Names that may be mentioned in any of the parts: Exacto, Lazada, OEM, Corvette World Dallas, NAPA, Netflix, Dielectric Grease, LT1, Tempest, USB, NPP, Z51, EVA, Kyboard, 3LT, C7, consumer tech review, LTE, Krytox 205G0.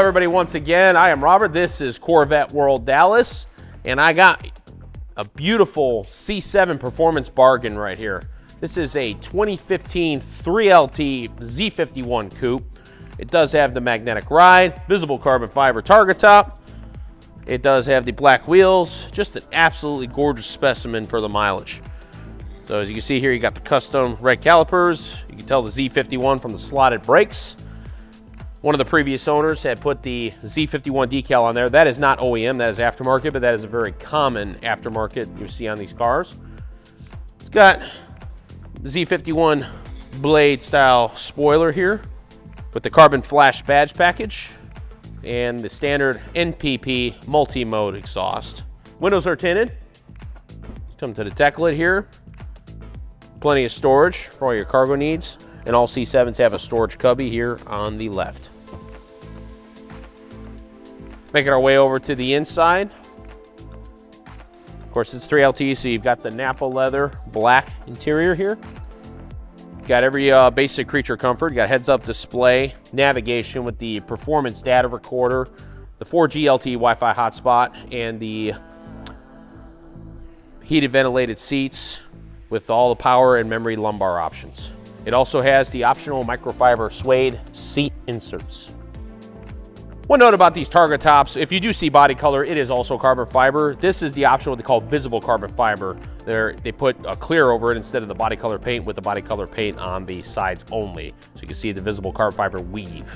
everybody, once again, I am Robert. This is Corvette World Dallas, and I got a beautiful C7 performance bargain right here. This is a 2015 3LT Z51 coupe. It does have the magnetic ride, visible carbon fiber target top. It does have the black wheels. Just an absolutely gorgeous specimen for the mileage. So as you can see here, you got the custom red calipers. You can tell the Z51 from the slotted brakes. One of the previous owners had put the Z51 decal on there. That is not OEM, that is aftermarket, but that is a very common aftermarket you see on these cars. It's got the Z51 blade style spoiler here with the carbon flash badge package and the standard NPP multi-mode exhaust. Windows are tinted. Come to the tech lid here. Plenty of storage for all your cargo needs. And all C7s have a storage cubby here on the left. Making our way over to the inside. Of course, it's 3LT, so you've got the NAPA leather black interior here. You've got every basic creature comfort. You've got heads-up display, navigation with the performance data recorder, the 4G LTE Wi-Fi hotspot, and the heated ventilated seats with all the power and memory lumbar options. It also has the optional microfiber suede seat inserts. One note about these target tops, if you do see body color, it is also carbon fiber. This is the option what they call visible carbon fiber. They put a clear over it instead of the body color paint, with the body color paint on the sides only. So you can see the visible carbon fiber weave.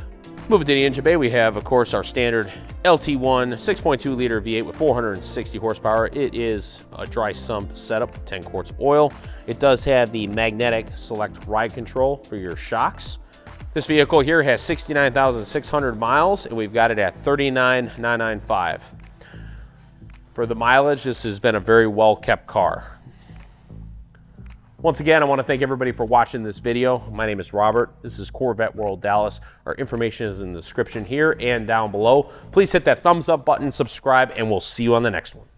Moving to the engine bay, we have, of course, our standard LT1 6.2 liter V8 with 460 horsepower. It is a dry sump setup, 10 quarts oil. It does have the magnetic select ride control for your shocks. This vehicle here has 69,600 miles, and we've got it at 39,995. For the mileage, this has been a very well-kept car. Once again, I want to thank everybody for watching this video. My name is Robert. This is Corvette World Dallas. Our information is in the description here and down below. Please hit that thumbs up button, subscribe, and we'll see you on the next one.